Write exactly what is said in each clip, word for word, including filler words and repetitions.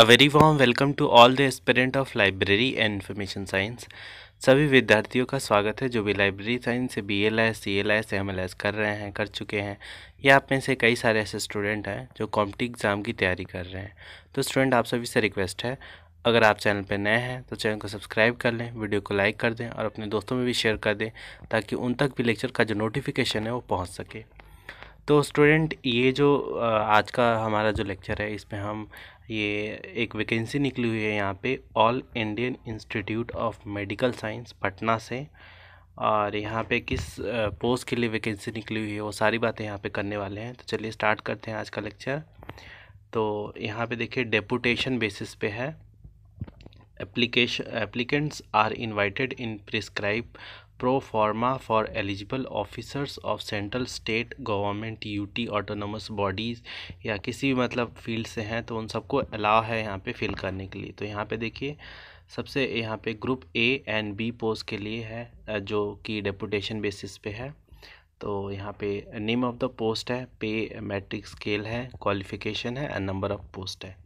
A very warm welcome to all the aspirant of library and information science। सभी विद्यार्थियों का स्वागत है जो भी लाइब्रेरी साइंस से B L S, C L S, M L S कर रहे हैं, कर चुके हैं, या आप में से कई सारे ऐसे स्टूडेंट हैं जो कॉम्पिटिटिव एग्ज़ाम की तैयारी कर रहे हैं। तो स्टूडेंट, आप सभी से रिक्वेस्ट है, अगर आप चैनल पर नए हैं तो चैनल को सब्सक्राइब कर लें, वीडियो को लाइक कर दें और अपने दोस्तों में भी शेयर कर दें ताकि उन तक भी लेक्चर का जो नोटिफिकेशन है वो पहुँच सके। तो स्टूडेंट, ये जो आज का हमारा जो लेक्चर है इसमें हम ये एक वैकेंसी निकली हुई है यहाँ पे all Indian institute of medical science Patna से, और यहाँ पे किस पोस्ट के लिए वैकेंसी निकली हुई है वो सारी बातें यहाँ पे करने वाले हैं। तो चलिए स्टार्ट करते हैं आज का लेक्चर। तो यहाँ पे देखिए डेपुटेशन बेसिस पे है। Application applicants are invited in prescribe pro forma for eligible officers of central state government, UT, autonomous bodies या किसी भी मतलब फील्ड से हैं तो उन सबको अलाउ है यहाँ पे फिल करने के लिए। तो यहाँ पे देखिए सबसे यहाँ पे group A and B post के लिए है जो कि डेपुटेशन बेसिस पे है। तो यहाँ पे नेम ऑफ द पोस्ट है, पे मैट्रिक स्केल है, क्वालिफिकेशन है एंड नंबर ऑफ पोस्ट है।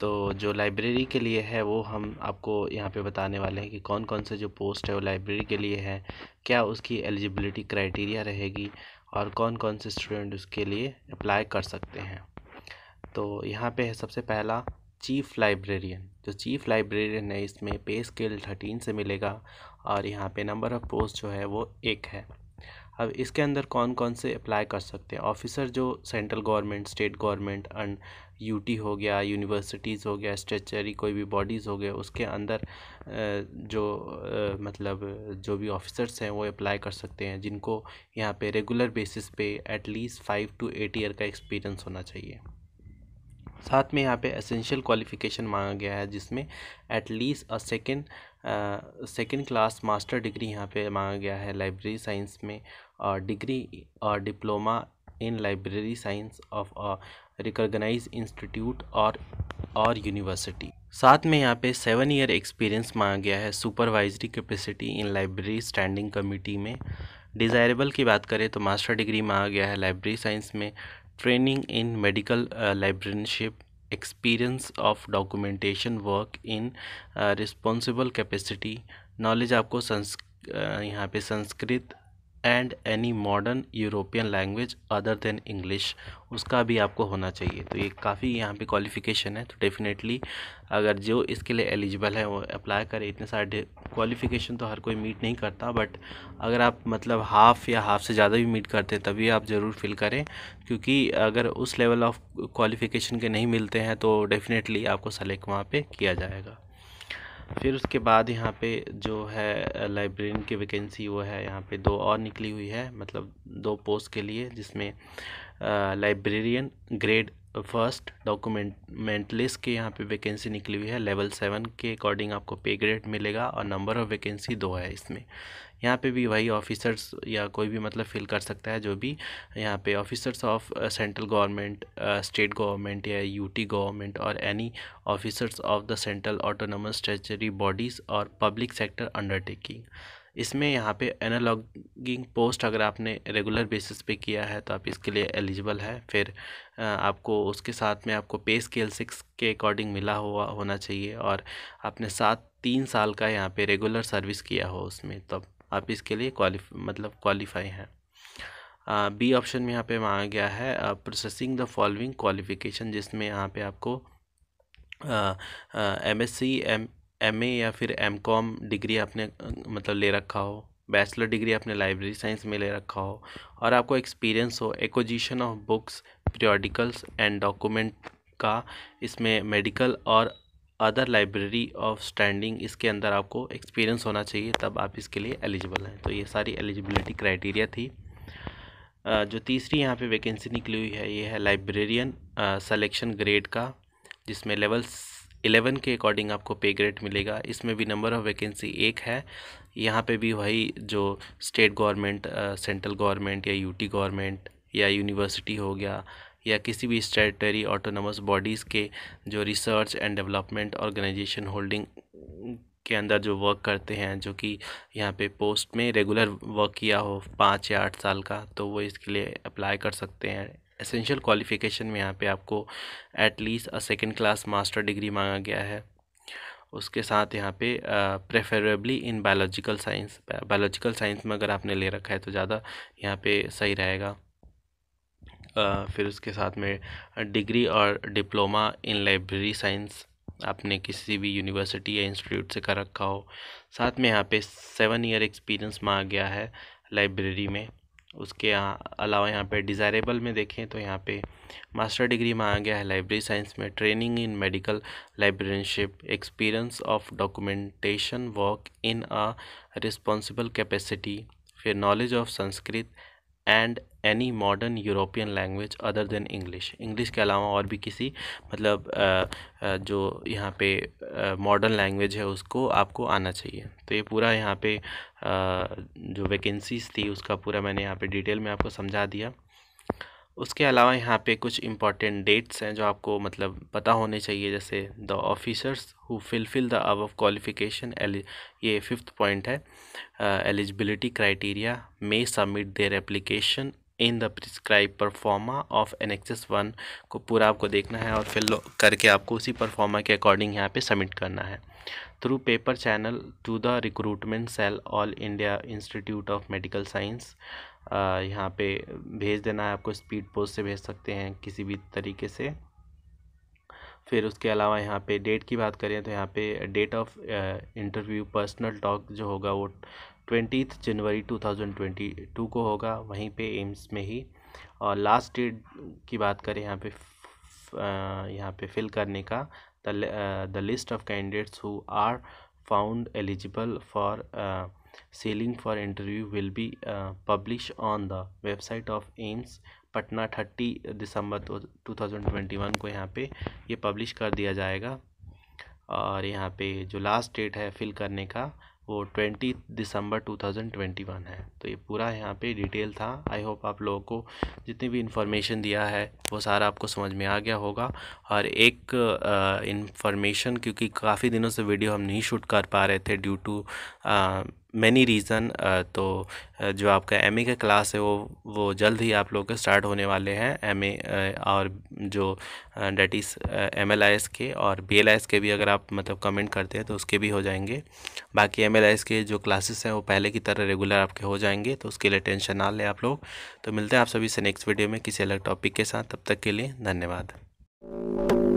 तो जो लाइब्रेरी के लिए है वो हम आपको यहाँ पे बताने वाले हैं कि कौन कौन से जो पोस्ट है वो लाइब्रेरी के लिए है, क्या उसकी एलिजिबिलिटी क्राइटेरिया रहेगी और कौन कौन से स्टूडेंट उसके लिए अप्लाई कर सकते हैं। तो यहाँ पे है सबसे पहला चीफ लाइब्रेरियन। जो चीफ लाइब्रेरियन है इसमें पे स्केल थर्टीन से मिलेगा और यहाँ पे नंबर ऑफ़ पोस्ट जो है वो एक है। अब इसके अंदर कौन कौन से अप्लाई कर सकते हैं, ऑफिसर जो central government, state government and UT हो गया, यूनिवर्सिटीज़ हो गया, स्टेचरी कोई भी बॉडीज़ हो गए, उसके अंदर जो मतलब जो भी ऑफिसर्स हैं वो अप्लाई कर सकते हैं, जिनको यहाँ पे रेगुलर बेसिस पे at least five to eight year का एक्सपीरियंस होना चाहिए। साथ में यहाँ पे एसेंशियल क्वालिफिकेशन मांगा गया है जिसमें at least a second second class master degree यहाँ पे मांगा गया है लाइब्रेरी साइंस में, और डिग्री और diploma in library science of recognise institute और और यूनिवर्सिटी। साथ में यहाँ पे सेवन ईयर एक्सपीरियंस मांगा गया है supervisory capacity in library standing committee में। डिज़ायरेबल की बात करें तो मास्टर डिग्री मांगा गया है लाइब्रेरी साइंस में, training in medical librarianship, experience of documentation work in responsible capacity, knowledge आपको संस यहाँ पे Sanskrit and any modern European language other than English उसका भी आपको होना चाहिए। तो ये काफ़ी यहाँ पे क्वालिफिकेशन है। तो डेफिनेटली अगर जो इसके लिए एलिजिबल है वो अप्लाई करें। इतने सारे क्वालिफिकेशन तो हर कोई मीट नहीं करता, बट अगर आप मतलब हाफ़ या हाफ़ से ज़्यादा भी मीट करते हैं तभी आप ज़रूर फिल करें, क्योंकि अगर उस लेवल ऑफ क्वालिफिकेशन के नहीं मिलते हैं तो डेफिनेटली आपको सेलेक्ट वहाँ पर किया जाएगा। फिर उसके बाद यहाँ पे जो है लाइब्रेरियन की वैकेंसी वो है, यहाँ पे दो और निकली हुई है, मतलब दो पोस्ट के लिए, जिसमें लाइब्रेरियन ग्रेड फर्स्ट डॉक्यूमेंटलिस्ट के यहाँ पे वैकेंसी निकली हुई है। लेवल सेवन के अकॉर्डिंग आपको पे ग्रेड मिलेगा और नंबर ऑफ वैकेंसी दो है। इसमें यहाँ पे भी वही ऑफिसर्स या कोई भी मतलब फिल कर सकता है जो भी यहाँ पे officers of central government, state government या यूटी गवर्नमेंट और any officers of the central autonomous statutory bodies और पब्लिक सेक्टर अंडरटेकिंग। इसमें यहाँ पे एनालॉगिंग पोस्ट अगर आपने रेगुलर बेसिस पे किया है तो आप इसके लिए एलिजिबल है। फिर आपको उसके साथ में आपको पे स्केल सिक्स के अकॉर्डिंग मिला हुआ होना चाहिए और आपने सात तीन साल का यहाँ पे रेगुलर सर्विस किया हो उसमें, तब तो आप इसके लिए क्वालिफ मतलब क्वालिफाई हैं। बी ऑप्शन में यहाँ पे मांगा गया है प्रोसेसिंग द फॉलोइंग क्वालिफिकेशन, जिसमें यहाँ पे आपको M S C M M A या फिर एम कॉम डिग्री आपने मतलब ले रखा हो, बैचलर डिग्री आपने लाइब्रेरी साइंस में ले रखा हो और आपको एक्सपीरियंस हो acquisition of books, periodicals and document का, इसमें मेडिकल और अदर लाइब्रेरी ऑफ स्टैंडिंग इसके अंदर आपको एक्सपीरियंस होना चाहिए, तब आप इसके लिए एलिजिबल हैं। तो ये सारी एलिजिबिलिटी क्राइटेरिया थी। जो तीसरी यहाँ पे वैकेंसी निकली हुई है ये है लाइब्रेरियन सिलेक्शन ग्रेड का, जिसमें लेवल इलेवन के अकॉर्डिंग आपको पे ग्रेड मिलेगा। इसमें भी नंबर ऑफ वैकेंसी एक है। यहाँ पे भी वही जो स्टेट गवर्नमेंट, सेंट्रल गवर्नमेंट या यूटी गवर्नमेंट या यूनिवर्सिटी हो गया या किसी भी स्टेटरी ऑटोनोमस बॉडीज़ के जो research and development organisation holding के अंदर जो वर्क करते हैं, जो कि यहाँ पे पोस्ट में रेगुलर वर्क किया हो पाँच या आठ साल का, तो वो इसके लिए अप्लाई कर सकते हैं एसेंशियल क्वालिफिकेशन में यहाँ पे आपको at least a second class master degree मांगा गया है। उसके साथ यहाँ पे preferably in biological science, biological science में अगर आपने ले रखा है तो ज़्यादा यहाँ पे सही रहेगा। uh, फिर उसके साथ में डिग्री और डिप्लोमा इन लाइब्रेरी साइंस आपने किसी भी यूनिवर्सिटी या इंस्टीट्यूट से कर रखा हो। साथ में यहाँ पे सेवन ईयर एक्सपीरियंस मांगा गया है लाइब्रेरी में। उसके अलावा यहाँ पे डिज़ायरेबल में देखें तो यहाँ पे मास्टर डिग्री मांगा गया है लाइब्रेरी साइंस में, training in medical librarianship, experience of documentation work in a responsible capacity, फिर knowledge of Sanskrit and any modern European language other than English. English के अलावा और भी किसी मतलब जो यहाँ पे मॉडर्न लैंग्वेज है उसको आपको आना चाहिए। तो ये पूरा यहाँ पे जो वैकेंसीज थी उसका पूरा मैंने यहाँ पे डिटेल में आपको समझा दिया। उसके अलावा यहाँ पे कुछ इंपॉर्टेंट डेट्स हैं जो आपको मतलब पता होने चाहिए, जैसे the officers who fulfil the above qualification, ये फिफ्थ पॉइंट है, eligibility criteria may submit their application in the prescribe proforma of annexes one, को पूरा आपको देखना है और फिल करके आपको उसी परफॉर्मा के अकॉर्डिंग यहाँ पे सबमिट करना है through paper channel to the recruitment cell all India institute of medical science. यहाँ पे भेज देना है आपको, स्पीड पोस्ट से भेज सकते हैं किसी भी तरीके से। फिर उसके अलावा यहाँ पे डेट की बात करें तो यहाँ पे date of interview personal talk जो होगा वो twenty January two thousand twenty two को होगा, वहीं पे एम्स में ही। और लास्ट डेट की बात करें यहाँ पे यहाँ पे फिल करने का, the list of candidates who are found eligible for selling for interview will be publish on the website of AIIMS Patna thirty December two thousand twenty one को यहाँ पे ये पब्लिश कर दिया जाएगा। और यहाँ पे जो लास्ट डेट है फिल करने का वो twenty December two thousand twenty one है। तो ये पूरा यहाँ पे डिटेल था। आई होप आप लोगों को जितनी भी इन्फॉर्मेशन दिया है वो सारा आपको समझ में आ गया होगा। और एक इन्फॉर्मेशन, क्योंकि काफ़ी दिनों से वीडियो हम नहीं शूट कर पा रहे थे ड्यू टू मैनी रीज़न, तो जो आपका एमए का क्लास है वो वो जल्द ही आप लोगों के स्टार्ट होने वाले हैं, एमए और जो डेट इज़ एमएलएस के और बीएलएस के भी अगर आप मतलब कमेंट करते हैं तो उसके भी हो जाएंगे। बाकी एमएलएस के जो क्लासेस हैं वो पहले की तरह रेगुलर आपके हो जाएंगे, तो उसके लिए टेंशन ना लें आप लोग। तो मिलते हैं आप सभी से नेक्स्ट वीडियो में किसी अलग टॉपिक के साथ, तब तक के लिए धन्यवाद।